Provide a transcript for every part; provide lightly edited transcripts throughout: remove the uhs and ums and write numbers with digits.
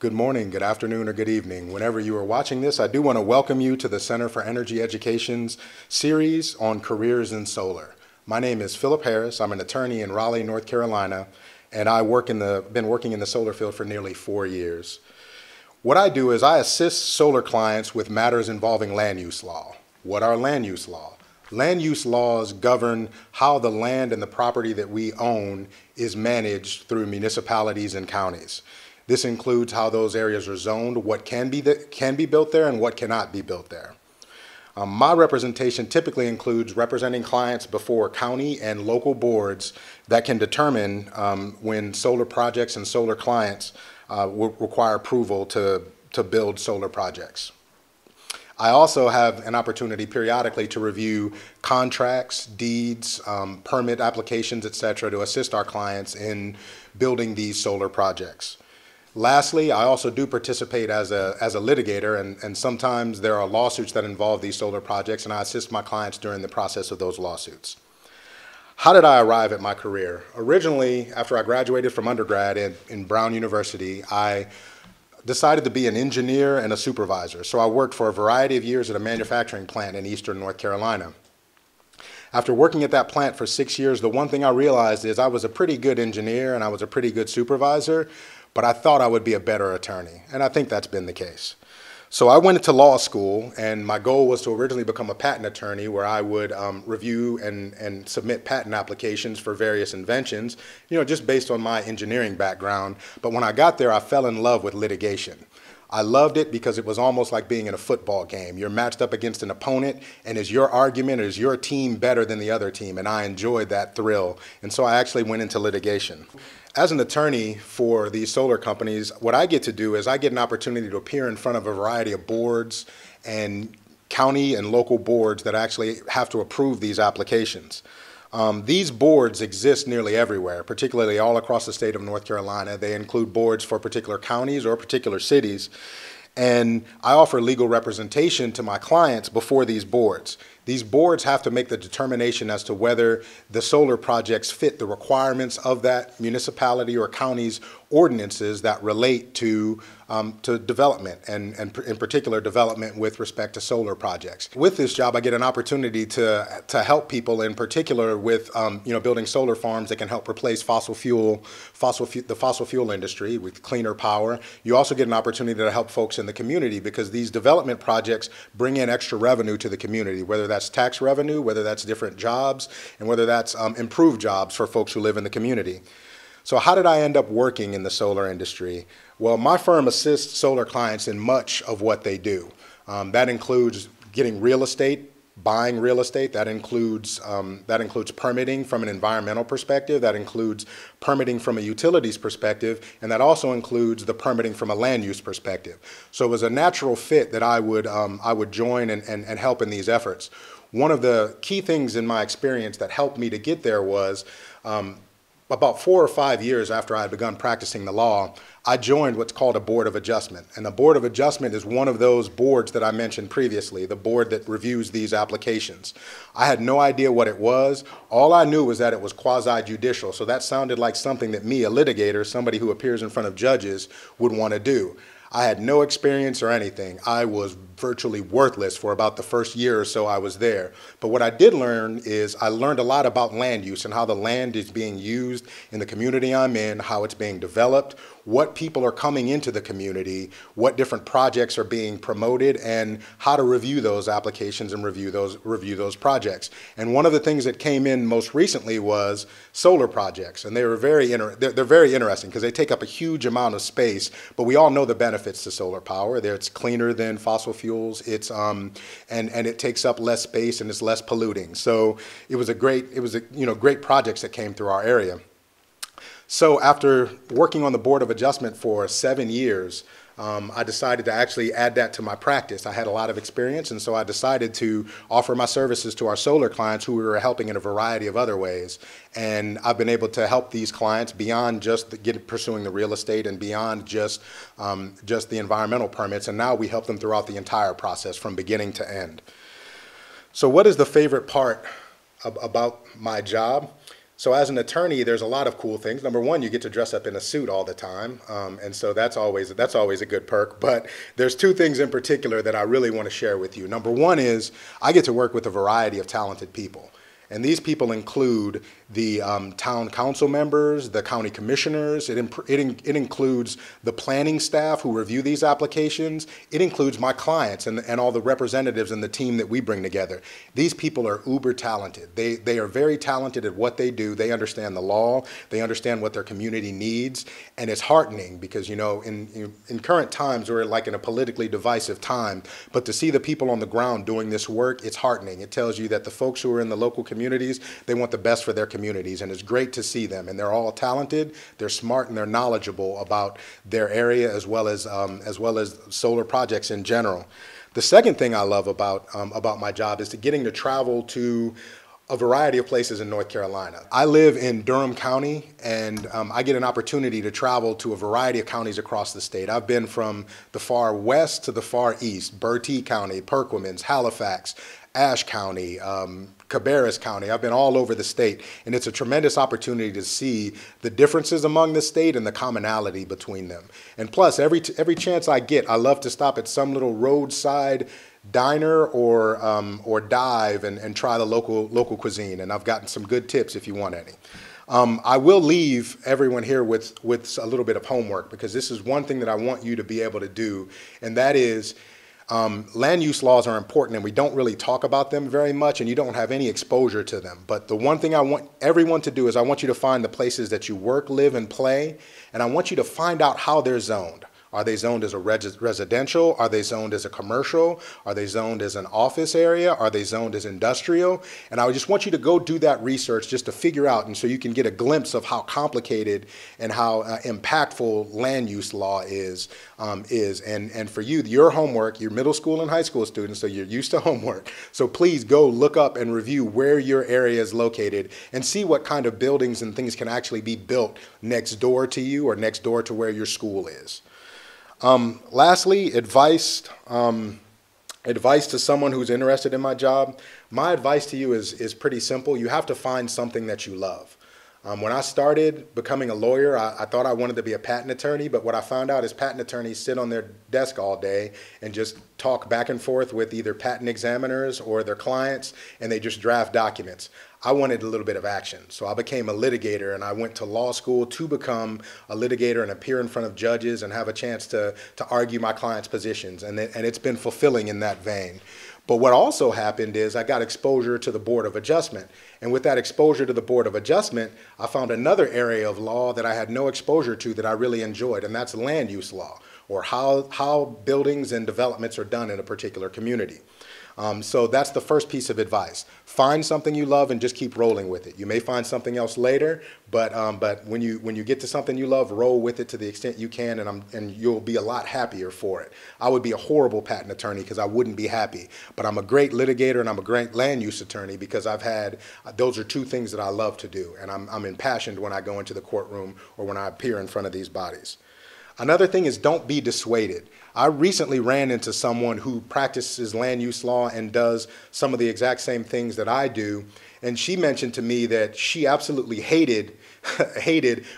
Good morning, good afternoon, or good evening. Whenever you are watching this, I do want to welcome you to the Center for Energy Education's series on careers in solar. My name is Philip Harris. I'm an attorney in Raleigh, North Carolina, and I been working in the solar field for nearly 4 years. What I do is I assist solar clients with matters involving land use law. What are land use law? Land use laws govern how the land and the property that we own is managed through municipalities and counties. This includes how those areas are zoned, what can be built there and what cannot be built there. My representation typically includes representing clients before county and local boards that can determine when solar projects and solar clients will require approval to build solar projects. I also have an opportunity periodically to review contracts, deeds, permit applications, et cetera, to assist our clients in building these solar projects. Lastly, I also do participate as a litigator, and sometimes there are lawsuits that involve these solar projects, and I assist my clients during the process of those lawsuits. How did I arrive at my career? Originally, after I graduated from undergrad in Brown University, I decided to be an engineer and a supervisor. So I worked for a variety of years at a manufacturing plant in eastern North Carolina. After working at that plant for 6 years, the one thing I realized is I was a pretty good engineer and I was a pretty good supervisor, but I thought I would be a better attorney, and I think that's been the case. So I went into law school, and my goal was to originally become a patent attorney where I would review and submit patent applications for various inventions, you know, just based on my engineering background. But when I got there, I fell in love with litigation. I loved it because it was almost like being in a football game. You're matched up against an opponent, and is your argument, or is your team better than the other team? And I enjoyed that thrill, and so I actually went into litigation. As an attorney for these solar companies, what I get to do is I get an opportunity to appear in front of a variety of boards and county and local boards that actually have to approve these applications. These boards exist nearly everywhere, particularly all across the state of North Carolina. They include boards for particular counties or particular cities. And I offer legal representation to my clients before these boards. These boards have to make the determination as to whether the solar projects fit the requirements of that municipality or county's ordinances that relate to development, and in particular development with respect to solar projects. With this job, I get an opportunity to help people, in particular with building solar farms that can help replace the fossil fuel industry with cleaner power. You also get an opportunity to help folks in the community because these development projects bring in extra revenue to the community, whether that's tax revenue, whether that's different jobs, and whether that's improved jobs for folks who live in the community. So how did I end up working in the solar industry? Well, my firm assists solar clients in much of what they do. That includes getting real estate, buying real estate. That includes permitting from an environmental perspective. That includes permitting from a utilities perspective. And that also includes the permitting from a land use perspective. So it was a natural fit that I would join and help in these efforts. One of the key things in my experience that helped me to get there was about 4 or 5 years after I had begun practicing the law, I joined what's called a Board of Adjustment. And the Board of Adjustment is one of those boards that I mentioned previously, the board that reviews these applications. I had no idea what it was. All I knew was that it was quasi-judicial. So that sounded like something that me, a litigator, somebody who appears in front of judges, would want to do. I had no experience or anything. I was virtually worthless for about the first year or so I was there. But what I did learn is I learned a lot about land use and how the land is being used in the community I'm in, how it's being developed, what people are coming into the community, what different projects are being promoted, and how to review those applications and review those projects. And one of the things that came in most recently was solar projects, and they were they're very interesting because they take up a huge amount of space, but we all know the benefits to solar power. It's cleaner than fossil fuels, it's and it takes up less space and it's less polluting. So it was great projects that came through our area. So after working on the Board of Adjustment for 7 years, I decided to actually add that to my practice. I had a lot of experience, and so I decided to offer my services to our solar clients who we were helping in a variety of other ways. And I've been able to help these clients beyond just pursuing the real estate and beyond just the environmental permits, and now we help them throughout the entire process from beginning to end. So what is the favorite part about my job? So as an attorney, there's a lot of cool things. Number one, you get to dress up in a suit all the time, and so that's always a good perk. But there's two things in particular that I really want to share with you. Number one is I get to work with a variety of talented people. And these people include the town council members, the county commissioners. It includes the planning staff who review these applications. It includes my clients and all the representatives and the team that we bring together. These people are uber talented. They are very talented at what they do. They understand the law. They understand what their community needs. And it's heartening because, you know, in current times, we're like in a politically divisive time. But to see the people on the ground doing this work, it's heartening. It tells you that the folks who are in the local communities, they want the best for their communities, and it's great to see them. And they're all talented, they're smart, and they're knowledgeable about their area as well as solar projects in general. The second thing I love about my job is getting to travel to a variety of places in North Carolina. I live in Durham County, and I get an opportunity to travel to a variety of counties across the state. I've been from the far west to the far east: Bertie County, Perquimans, Halifax, Ashe County, Cabarrus County. I've been all over the state, and it's a tremendous opportunity to see the differences among the state and the commonality between them. And plus, every chance I get, I love to stop at some little roadside diner or dive and try the local cuisine. And I've gotten some good tips if you want any. I will leave everyone here with a little bit of homework, because this is one thing that I want you to be able to do, and that is, land use laws are important, and we don't really talk about them very much, and you don't have any exposure to them. But the one thing I want everyone to do is I want you to find the places that you work, live, and play, and I want you to find out how they're zoned. Are they zoned as a residential? Are they zoned as a commercial? Are they zoned as an office area? Are they zoned as industrial? And I just want you to go do that research just to figure out, and so you can get a glimpse of how complicated and how impactful land use law is. And for you, your homework, your middle school and high school students, so you're used to homework. So please go look up and review where your area is located and see what kind of buildings and things can actually be built next door to you or next door to where your school is. Lastly, advice to someone who's interested in my job. My advice to you is pretty simple. You have to find something that you love. When I started becoming a lawyer, I thought I wanted to be a patent attorney, but what I found out is patent attorneys sit on their desk all day and just talk back and forth with either patent examiners or their clients, and they just draft documents. I wanted a little bit of action, so I became a litigator, and I went to law school to become a litigator and appear in front of judges and have a chance to argue my clients' positions, and it's been fulfilling in that vein. But what also happened is I got exposure to the Board of Adjustment. And with that exposure to the Board of Adjustment, I found another area of law that I had no exposure to that I really enjoyed, and that's land use law, or how buildings and developments are done in a particular community. So that's the first piece of advice. Find something you love and just keep rolling with it. You may find something else later, but when you get to something you love, roll with it to the extent you can, and you'll be a lot happier for it. I would be a horrible patent attorney because I wouldn't be happy, but I'm a great litigator and I'm a great land use attorney because those are two things that I love to do, and I'm impassioned when I go into the courtroom or when I appear in front of these bodies. Another thing is, don't be dissuaded. I recently ran into someone who practices land use law and does some of the exact same things that I do, and she mentioned to me that she absolutely hated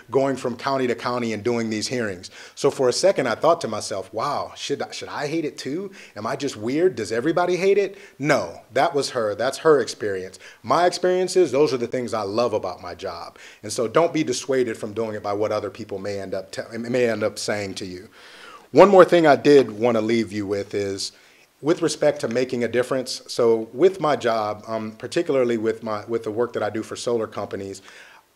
going from county to county and doing these hearings. So for a second, I thought to myself, wow, should I hate it too? Am I just weird? Does everybody hate it? No, that was her. That's her experience. My experiences, those are the things I love about my job. And so don't be dissuaded from doing it by what other people may end up saying to you. One more thing I did want to leave you with is, with respect to making a difference. So with my job, particularly with the work that I do for solar companies,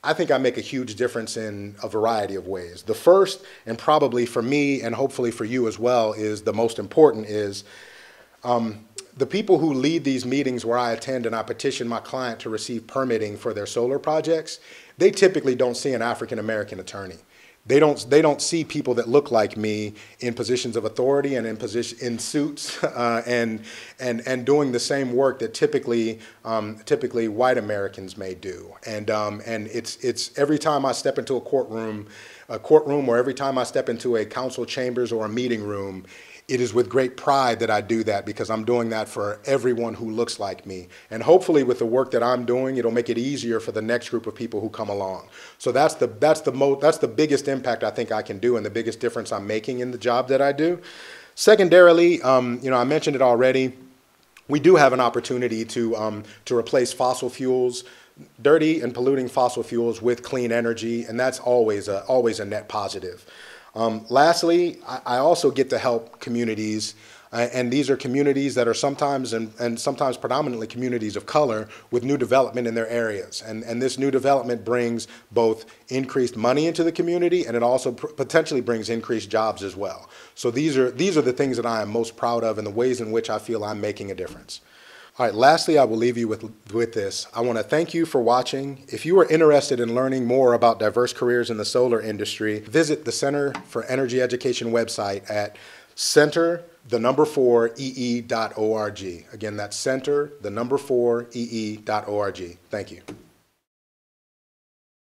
I think I make a huge difference in a variety of ways. The first, and probably for me and hopefully for you as well, is the most important is, the people who lead these meetings where I attend and I petition my client to receive permitting for their solar projects, they typically don't see an African-American attorney. They don't see people that look like me in positions of authority and in suits and doing the same work that typically white Americans may do. And it's every time I step into a courtroom or every time I step into a council chambers or a meeting room, it is with great pride that I do that, because I'm doing that for everyone who looks like me. And hopefully with the work that I'm doing, it'll make it easier for the next group of people who come along. So that's the biggest impact I think I can do, and the biggest difference I'm making in the job that I do. Secondarily, you know, I mentioned it already, we do have an opportunity to replace fossil fuels, dirty and polluting fossil fuels, with clean energy, and that's always a net positive. Lastly, I also get to help communities, and these are communities that are sometimes and sometimes predominantly communities of color, with new development in their areas. And this new development brings both increased money into the community, and it also potentially brings increased jobs as well. So these are the things that I am most proud of, and the ways in which I feel I'm making a difference. All right, lastly, I will leave you with this. I want to thank you for watching. If you are interested in learning more about diverse careers in the solar industry, visit the Center for Energy Education website at center4ee.org. Again, that's center4ee.org. Thank you.